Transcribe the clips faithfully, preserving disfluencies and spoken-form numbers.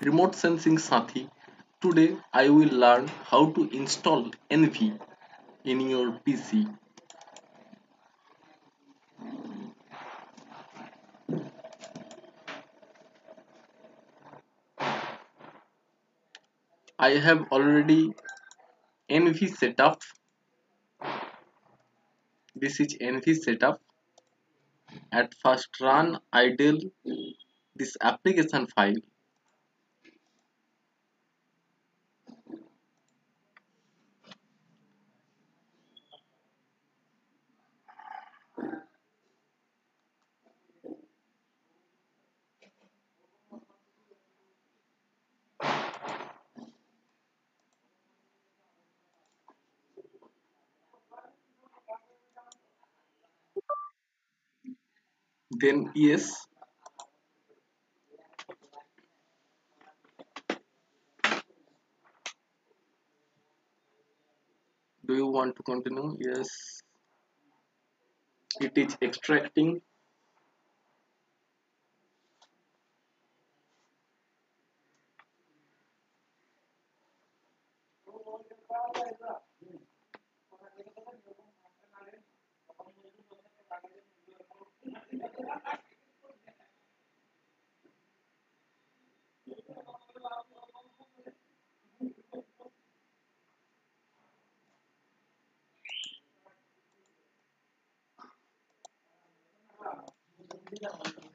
Remote Sensing Sathi. Today I will learn how to install E N V I in your P C. I have already E N V I setup. This is E N V I setup. At first run I D L this application file. Then yes, do you want to continue? Yes, it is extracting.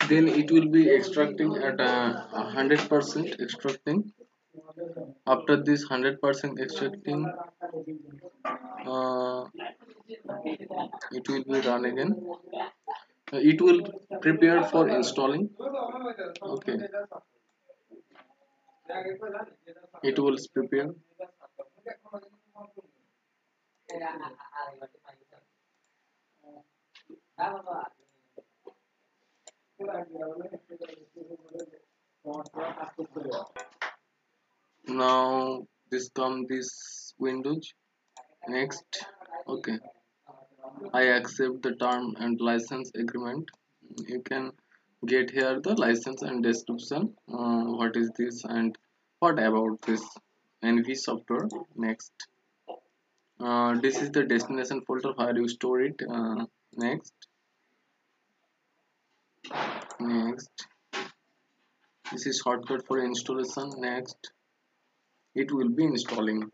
Then it will be extracting at a hundred percent extracting. After this hundred percent extracting, uh, it will be run again. Uh, it will prepare for installing. Okay, it will prepare. Now this come this Windows. Next. Okay, I accept the term and license agreement. You can get here the license and description, uh, what is this and what about this E N V I software. Next. Uh, this is the destination folder where you store it. Uh, next. Next. This is shortcut for installation. Next. It will be installing.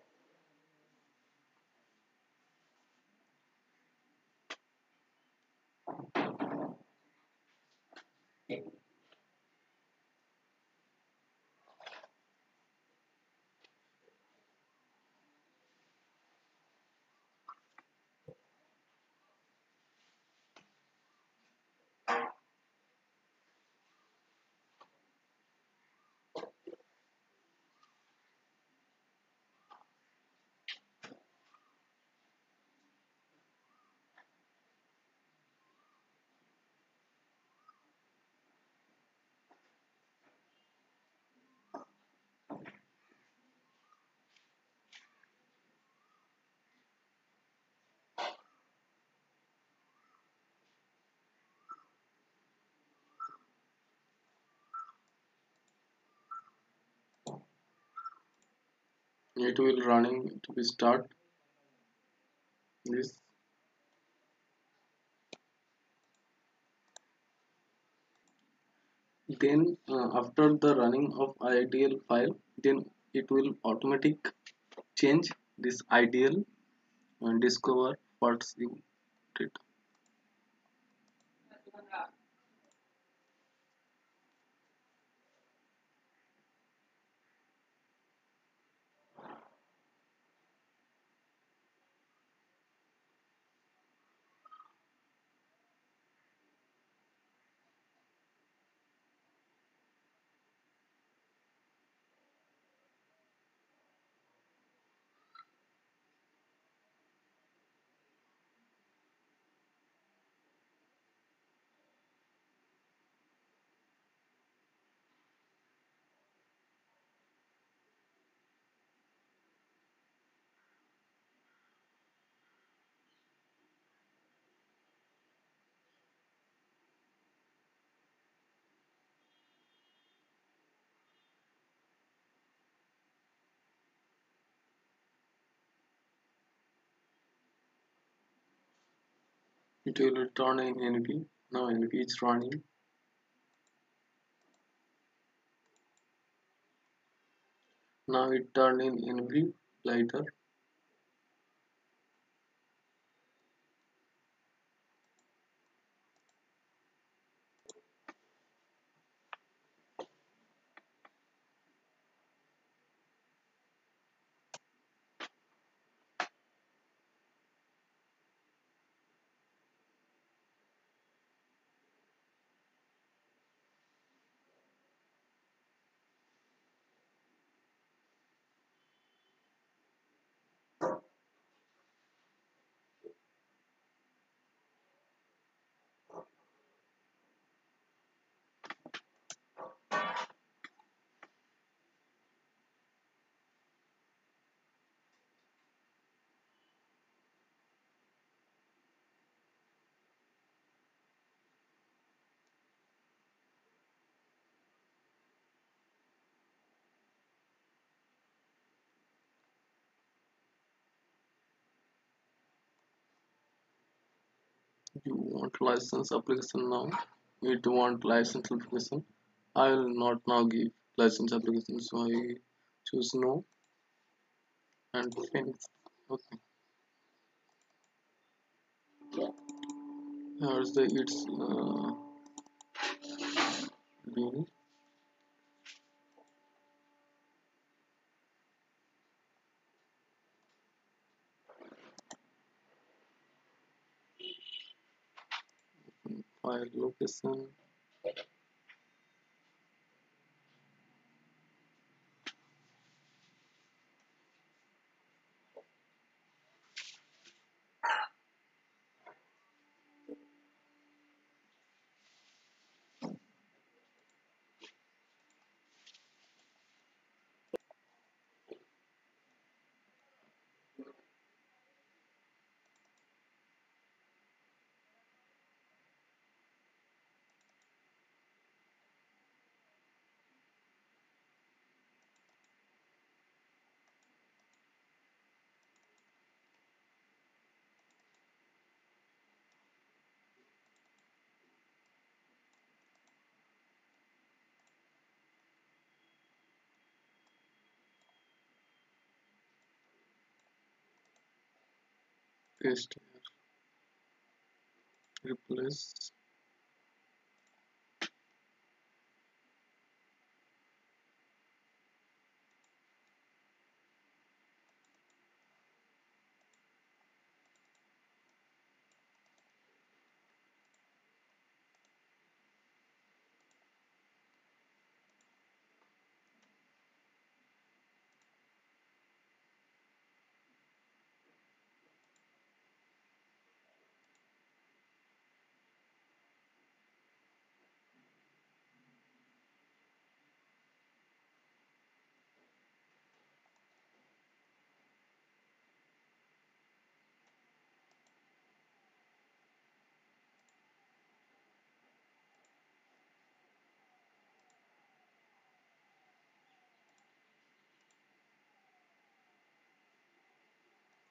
It will running to be start this. Then uh, after the running of I D L file, then it will automatic change this I D L and discover what's you did. it will return in E N V I. Now E N V I is running. Now it turned in E N V I lighter. You want license application now. It want license application. I will not now give license application, so I choose no and finish. Okay. Here's the it's uh, green. File location. Paste here, replace.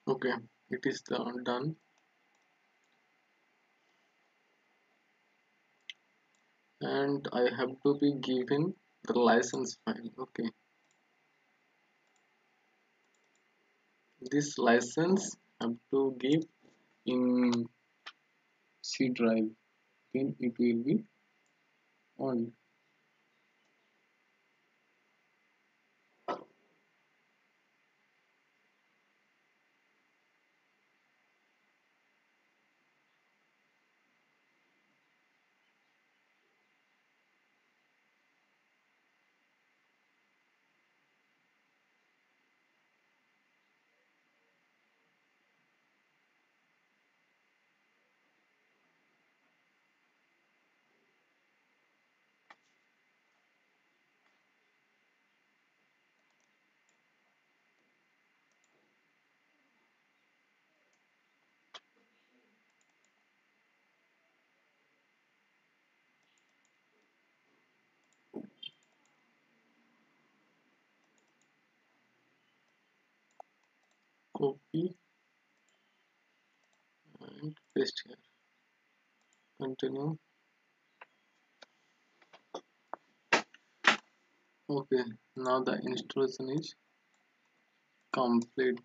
Okay, it is done. And I have to be given the license file. Okay. This license I have to give in C drive. Then it will be on. Copy and paste here. continue. Okay, now the installation is complete.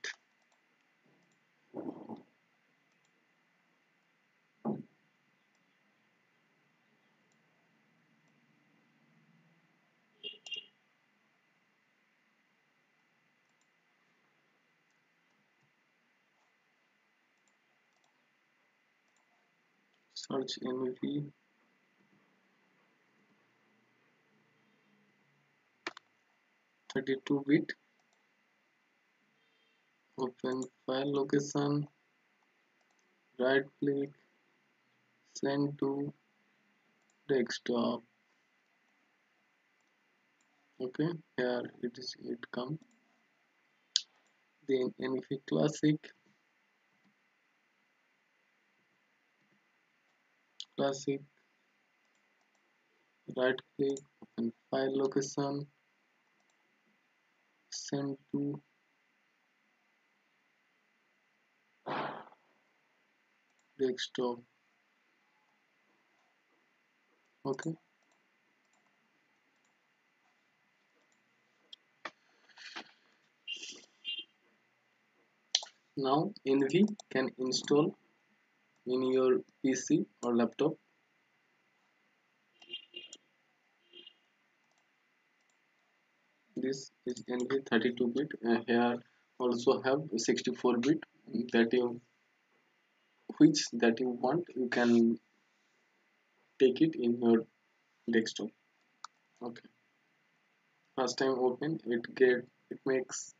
Search E N V I. thirty-two bit, open file location, right click, send to desktop. Okay, here it is, it come. Then E N V I classic classic right click, open file location, send to desktop. Okay, now E N V I can install in your P C or laptop. This is E N V I thirty-two bit, and here also have sixty-four bit that you which that you want, you can take it in your desktop. Okay, first time open it, get it makes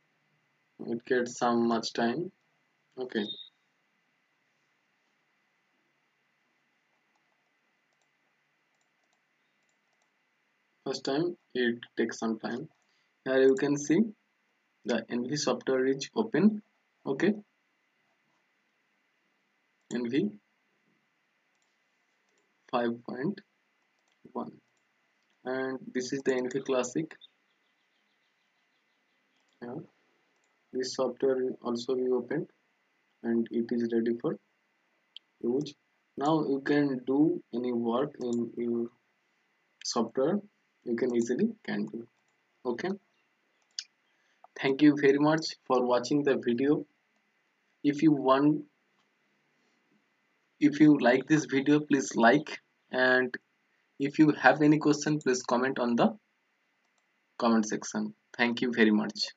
it gets some much time. Okay, first time it takes some time. Here you can see the E N V I software is open. Okay, E N V I five point one, and this is the E N V I classic. Yeah, this software will also be opened and it is ready for use. Now you can do any work in your software, you can easily can do. Okay, thank you very much for watching the video. If you want, if you like this video, please like, and if you have any question, please comment on the comment section. Thank you very much.